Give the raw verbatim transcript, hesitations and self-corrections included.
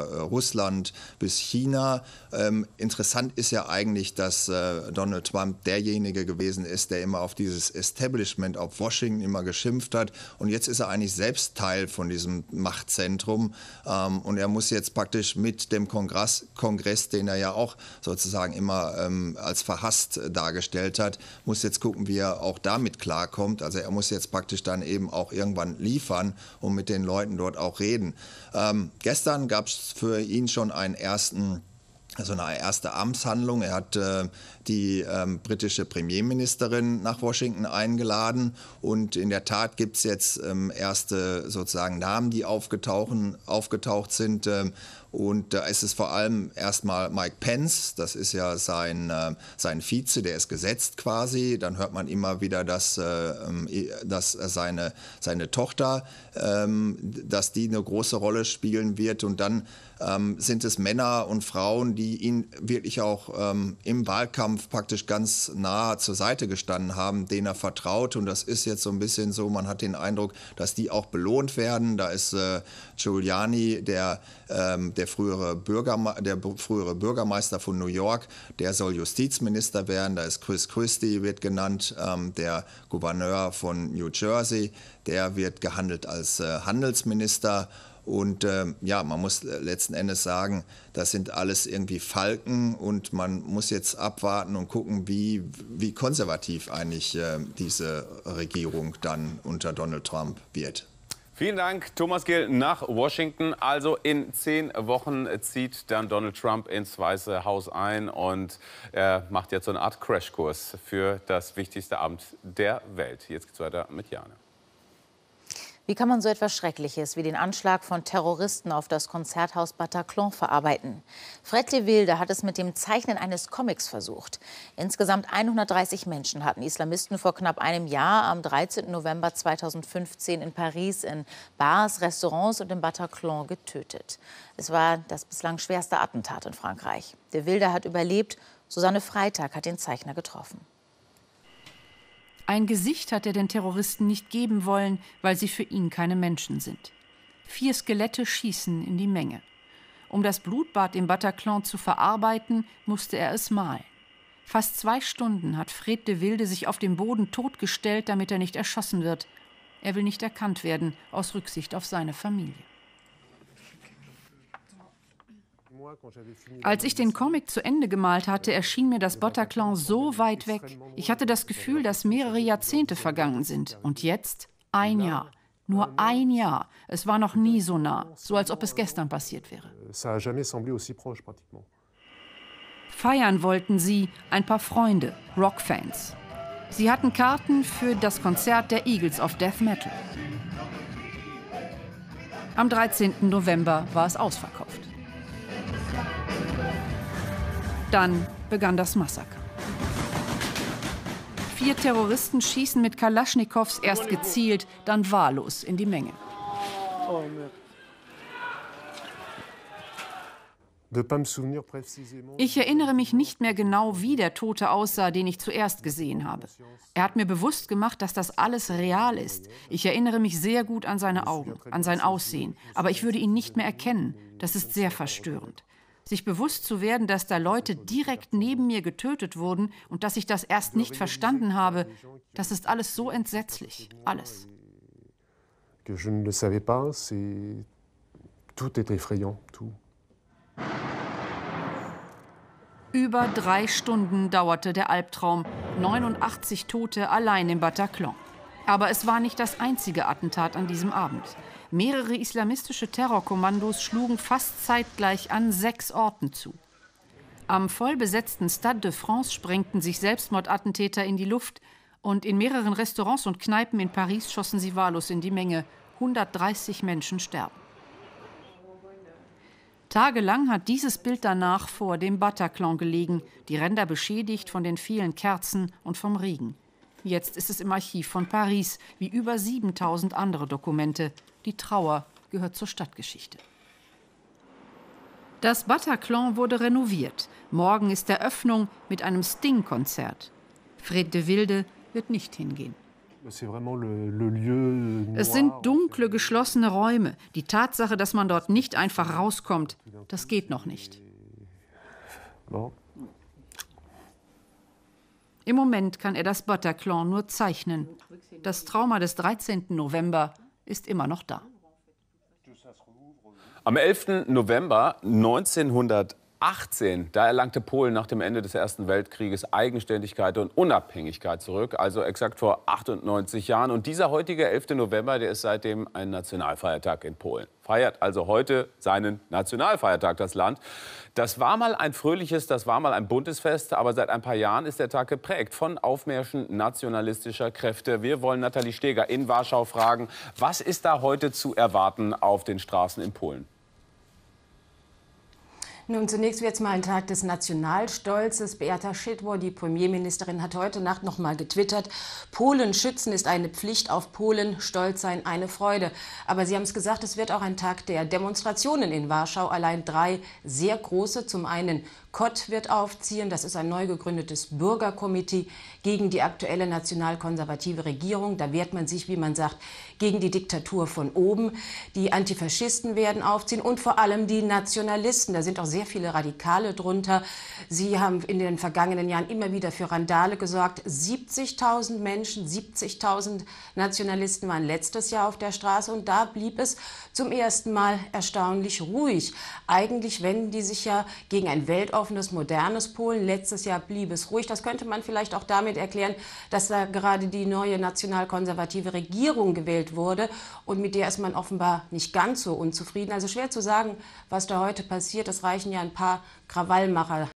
Russland bis China. Ähm, interessant ist ja eigentlich, dass äh, Donald Trump derjenige gewesen ist, der immer auf dieses Establishment, auf Washington immer geschimpft hat. Und jetzt ist er eigentlich selbst Teil von diesem Machtzentrum. Ähm, und er muss jetzt praktisch mit dem Kongress, Kongress, den er ja auch sozusagen immer ähm, als verhasst dargestellt hat, muss jetzt gucken, wie er auch damit klarkommt. Also er muss jetzt praktisch dann eben auch irgendwann liefern und mit den Leuten dort auch reden. Ähm, gestern gab es für ihn schon einen ersten, also eine erste Amtshandlung. Er hat äh, die ähm, britische Premierministerin nach Washington eingeladen und in der Tat gibt es jetzt ähm, erste sozusagen Namen, die aufgetaucht sind. Ähm, Und da ist es vor allem erstmal Mike Pence, das ist ja sein, äh, sein Vize, der ist gesetzt quasi. Dann hört man immer wieder, dass, äh, dass seine, seine Tochter, ähm, dass die eine große Rolle spielen wird. Und dann ähm, sind es Männer und Frauen, die ihn wirklich auch ähm, im Wahlkampf praktisch ganz nah zur Seite gestanden haben, denen er vertraut. Und das ist jetzt so ein bisschen so, man hat den Eindruck, dass die auch belohnt werden. Da ist äh, Giuliani, der... Ähm, der Der frühere, Bürgerme- der frühere Bürgermeister von New York, der soll Justizminister werden. Da ist Chris Christie, wird genannt, ähm, der Gouverneur von New Jersey. Der wird gehandelt als äh, Handelsminister. Und ähm, ja, man muss letzten Endes sagen, das sind alles irgendwie Falken und man muss jetzt abwarten und gucken, wie, wie konservativ eigentlich äh, diese Regierung dann unter Donald Trump wird. Vielen Dank, Thomas Gill, nach Washington. Also in zehn Wochen zieht dann Donald Trump ins Weiße Haus ein und er macht jetzt so eine Art Crashkurs für das wichtigste Amt der Welt. Jetzt geht's weiter mit Jana. Wie kann man so etwas Schreckliches wie den Anschlag von Terroristen auf das Konzerthaus Bataclan verarbeiten? Fred de Wilde hat es mit dem Zeichnen eines Comics versucht. Insgesamt hundertdreißig Menschen hatten Islamisten vor knapp einem Jahr am dreizehnten November zweitausendfünfzehn in Paris in Bars, Restaurants und im Bataclan getötet. Es war das bislang schwerste Attentat in Frankreich. De Wilde hat überlebt, Susanne Freitag hat den Zeichner getroffen. Ein Gesicht hat er den Terroristen nicht geben wollen, weil sie für ihn keine Menschen sind. Vier Skelette schießen in die Menge. Um das Blutbad im Bataclan zu verarbeiten, musste er es malen. Fast zwei Stunden hat Fred de Wilde sich auf dem Boden totgestellt, damit er nicht erschossen wird. Er will nicht erkannt werden, aus Rücksicht auf seine Familie. Als ich den Comic zu Ende gemalt hatte, erschien mir das Bataclan so weit weg. Ich hatte das Gefühl, dass mehrere Jahrzehnte vergangen sind. Und jetzt ein Jahr. Nur ein Jahr. Es war noch nie so nah, so als ob es gestern passiert wäre. Feiern wollten sie, ein paar Freunde, Rockfans. Sie hatten Karten für das Konzert der Eagles of Death Metal. Am dreizehnten November war es ausverkauft. Dann begann das Massaker. Vier Terroristen schießen mit Kalaschnikows erst gezielt, dann wahllos in die Menge. Ich erinnere mich nicht mehr genau, wie der Tote aussah, den ich zuerst gesehen habe. Er hat mir bewusst gemacht, dass das alles real ist. Ich erinnere mich sehr gut an seine Augen, an sein Aussehen. Aber ich würde ihn nicht mehr erkennen. Das ist sehr verstörend. Sich bewusst zu werden, dass da Leute direkt neben mir getötet wurden und dass ich das erst nicht verstanden habe, das ist alles so entsetzlich. Alles. Über drei Stunden dauerte der Albtraum. neunundachtzig Tote allein im Bataclan. Aber es war nicht das einzige Attentat an diesem Abend. Mehrere islamistische Terrorkommandos schlugen fast zeitgleich an sechs Orten zu. Am vollbesetzten Stade de France sprengten sich Selbstmordattentäter in die Luft und in mehreren Restaurants und Kneipen in Paris schossen sie wahllos in die Menge. hundertdreißig Menschen sterben. Tagelang hat dieses Bild danach vor dem Bataclan gelegen, die Ränder beschädigt von den vielen Kerzen und vom Regen. Jetzt ist es im Archiv von Paris, wie über siebentausend andere Dokumente. Die Trauer gehört zur Stadtgeschichte. Das Bataclan wurde renoviert. Morgen ist Eröffnung mit einem Sting-Konzert. Fred de Wilde wird nicht hingehen. Es sind dunkle, geschlossene Räume. Die Tatsache, dass man dort nicht einfach rauskommt, das geht noch nicht. Im Moment kann er das Bataclan nur zeichnen. Das Trauma des dreizehnten November ist immer noch da. Am elften November neunzehnhundertachtzehn, da erlangte Polen nach dem Ende des Ersten Weltkrieges Eigenständigkeit und Unabhängigkeit zurück, also exakt vor achtundneunzig Jahren. Und dieser heutige elfte November, der ist seitdem ein Nationalfeiertag in Polen. Feiert also heute seinen Nationalfeiertag, das Land. Das war mal ein fröhliches, das war mal ein buntes Fest, aber seit ein paar Jahren ist der Tag geprägt von Aufmärschen nationalistischer Kräfte. Wir wollen Nathalie Steger in Warschau fragen, was ist da heute zu erwarten auf den Straßen in Polen? Nun, zunächst wird es mal ein Tag des Nationalstolzes. Beata Szydło, die Premierministerin, hat heute Nacht noch mal getwittert, Polen schützen ist eine Pflicht, auf Polen stolz sein eine Freude. Aber Sie haben es gesagt, es wird auch ein Tag der Demonstrationen in Warschau. Allein drei sehr große. Zum einen Kott wird aufziehen, das ist ein neu gegründetes Bürgerkomitee gegen die aktuelle nationalkonservative Regierung. Da wehrt man sich, wie man sagt, gegen die Diktatur von oben. Die Antifaschisten werden aufziehen und vor allem die Nationalisten. Da sind auch sehr viele Radikale drunter. Sie haben in den vergangenen Jahren immer wieder für Randale gesorgt. siebzigtausend Menschen, siebzigtausend Nationalisten waren letztes Jahr auf der Straße und da blieb es zum ersten Mal erstaunlich ruhig. Eigentlich wenden die sich ja gegen ein Weltordnung offenes, modernes Polen. Letztes Jahr blieb es ruhig. Das könnte man vielleicht auch damit erklären, dass da gerade die neue nationalkonservative Regierung gewählt wurde. Und mit der ist man offenbar nicht ganz so unzufrieden. Also schwer zu sagen, was da heute passiert. Es reichen ja ein paar Krawallmacher